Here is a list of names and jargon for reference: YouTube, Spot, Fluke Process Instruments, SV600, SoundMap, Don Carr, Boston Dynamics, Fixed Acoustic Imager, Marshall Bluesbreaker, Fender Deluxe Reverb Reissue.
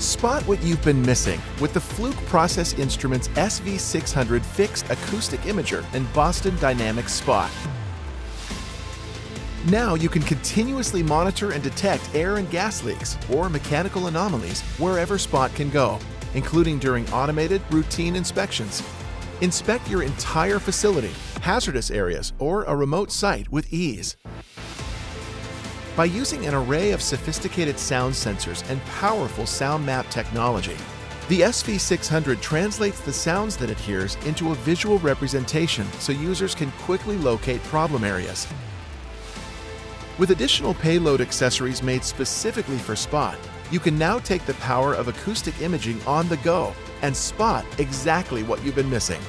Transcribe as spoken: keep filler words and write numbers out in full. Spot what you've been missing with the Fluke Process Instruments S V six hundred Fixed Acoustic Imager and Boston Dynamics Spot. Now you can continuously monitor and detect air and gas leaks or mechanical anomalies wherever Spot can go, including during automated, routine inspections. Inspect your entire facility, hazardous areas, or a remote site with ease. By using an array of sophisticated sound sensors and powerful sound map technology, the S V six hundred translates the sounds that it hears into a visual representation so users can quickly locate problem areas. With additional payload accessories made specifically for Spot, you can now take the power of acoustic imaging on the go and spot exactly what you've been missing.